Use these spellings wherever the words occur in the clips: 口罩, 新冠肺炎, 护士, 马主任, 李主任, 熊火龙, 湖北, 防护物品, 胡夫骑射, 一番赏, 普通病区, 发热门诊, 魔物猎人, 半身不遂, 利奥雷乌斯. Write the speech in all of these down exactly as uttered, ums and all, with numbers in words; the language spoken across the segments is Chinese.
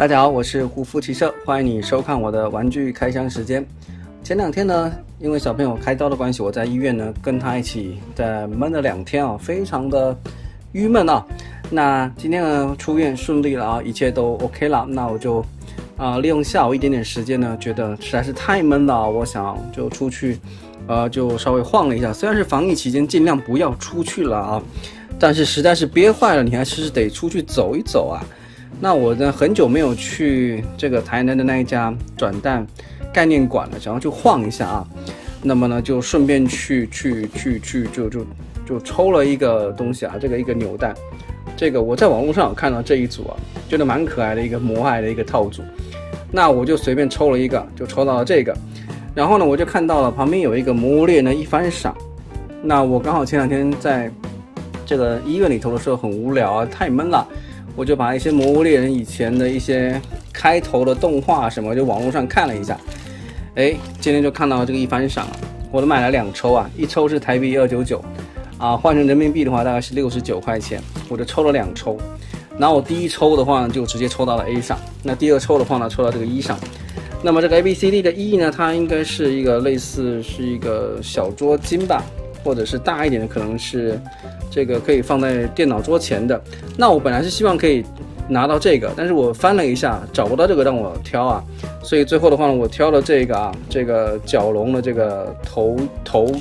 大家好，我是胡夫骑射，欢迎你收看我的玩具开箱时间。前两天呢，因为小朋友开刀的关系，我在医院呢跟他一起在闷了两天啊、哦，非常的郁闷啊、哦。那今天呢出院顺利了啊，一切都 OK 了。那我就啊、呃、利用下午一点点时间呢，觉得实在是太闷了，我想就出去。 呃，就稍微晃了一下，虽然是防疫期间，尽量不要出去了啊，但是实在是憋坏了，你还是得出去走一走啊。那我呢，很久没有去这个台南的那一家转蛋概念馆了，想要去晃一下啊。那么呢，就顺便去去去去，就就就抽了一个东西啊，这个一个扭蛋，这个我在网络上有看到这一组啊，觉得蛮可爱的一个摩爱的一个套组。那我就随便抽了一个，就抽到了这个。 然后呢，我就看到了旁边有一个魔物猎呢一番赏。那我刚好前两天在这个医院里头的时候很无聊啊，太闷了，我就把一些魔物猎人以前的一些开头的动画什么，就网络上看了一下。哎，今天就看到了这个一番赏啊，我都买了两抽啊，一抽是台币二百九十九，啊，换成人民币的话大概是六十九块钱，我就抽了两抽。然后我第一抽的话呢，就直接抽到了 A 赏，那第二抽的话呢，抽到这个一赏。 那么这个 A B C D 的 E 呢，它应该是一个类似是一个小桌巾吧，或者是大一点的，可能是这个可以放在电脑桌前的。那我本来是希望可以拿到这个，但是我翻了一下找不到这个让我挑啊，所以最后的话呢，我挑了这个啊，这个角龙的这个头头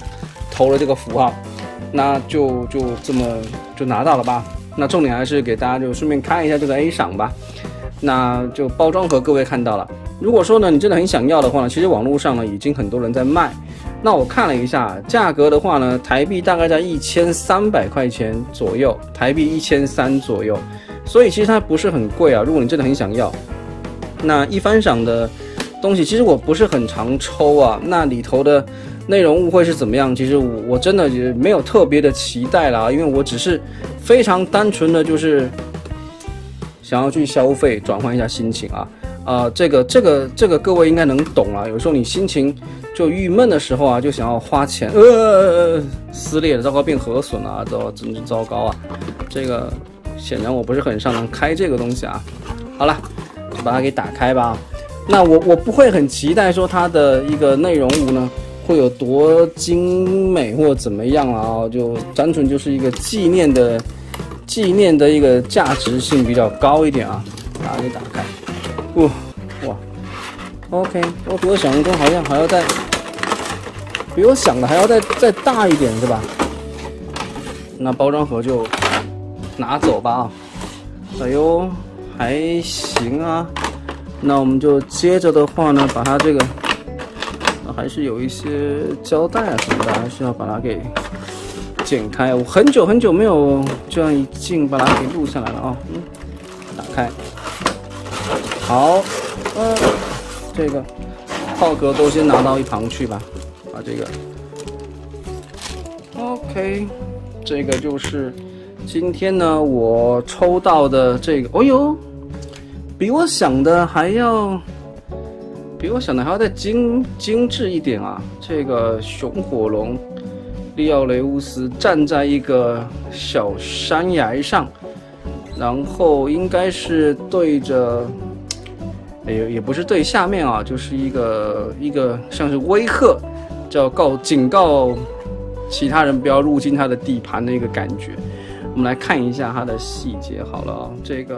头的这个符号，那就就这么就拿到了吧。那重点还是给大家就顺便看一下这个 A 赏吧。 那就包装盒各位看到了。如果说呢，你真的很想要的话呢，其实网络上呢已经很多人在卖。那我看了一下价格的话呢，台币大概在一千三百块钱左右，台币一千三左右。所以其实它不是很贵啊。如果你真的很想要，那一番赏的东西，其实我不是很常抽啊。那里头的内容物会是怎么样？其实我我真的也没有特别的期待啦，因为我只是非常单纯的就是。 想要去消费，转换一下心情啊，呃，这个这个这个各位应该能懂了。有时候你心情就郁闷的时候啊，就想要花钱，呃，撕裂了，糟糕，变核损了，糟，真是糟糕啊！这个显然我不是很擅长开这个东西啊。好了，就把它给打开吧。那我我不会很期待说它的一个内容物呢会有多精美或怎么样啊，就单纯就是一个纪念的。 纪念的一个价值性比较高一点啊，把它给打开。哇哇 ，OK， 我比我想象中好像还要再，比我想的还要再再大一点，是吧？那包装盒就拿走吧啊。哎呦，还行啊。那我们就接着的话呢，把它这个还是有一些胶带啊什么的，还是要把它给。 剪开，我很久很久没有这样一镜把它给录下来了啊、哦！嗯，打开，好，呃，这个套壳都先拿到一旁去吧，把这个 ，OK， 这个就是今天呢我抽到的这个，哦呦，比我想的还要，比我想的还要再精精致一点啊！这个熊火龙。 利奥雷乌斯站在一个小山崖上，然后应该是对着，也也不是对下面啊，就是一个一个像是威吓，叫告警告其他人不要入侵他的地盘的一个感觉。我们来看一下它的细节好了啊、哦，这个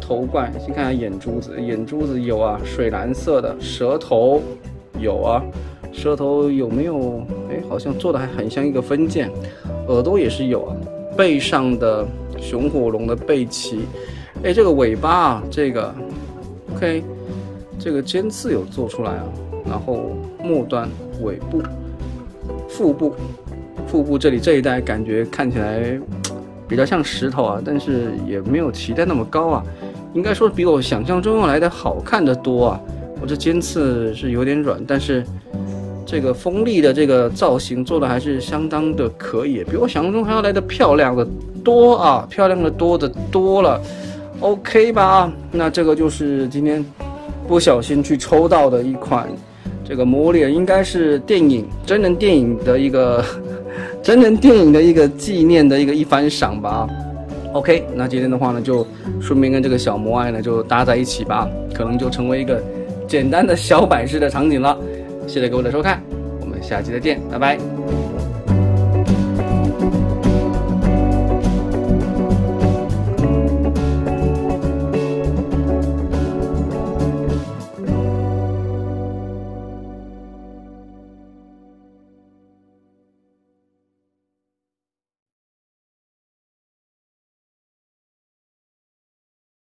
头冠先看下眼珠子，眼珠子有啊，水蓝色的，舌头有啊。 舌头有没有？哎，好像做的还很像一个分件，耳朵也是有啊。背上的熊火龙的背鳍，哎，这个尾巴啊，这个 ，OK， 这个尖刺有做出来啊。然后末端、尾部、腹部，腹部这里这一带感觉看起来比较像石头啊，但是也没有期待那么高啊。应该说比我想象中要来的好看得多啊。我这尖刺是有点软，但是。 这个锋利的这个造型做的还是相当的可以，比我想象中还要来的漂亮的多啊，漂亮的多的多了 ，OK 吧？那这个就是今天不小心去抽到的一款这个魔脸，应该是电影真人电影的一个真人电影的一个纪念的一个一番赏吧。OK， 那今天的话呢，就顺便跟这个小摩艾呢就搭在一起吧，可能就成为一个简单的小摆式的场景了。谢谢各位的收看，我们下期再见，拜拜。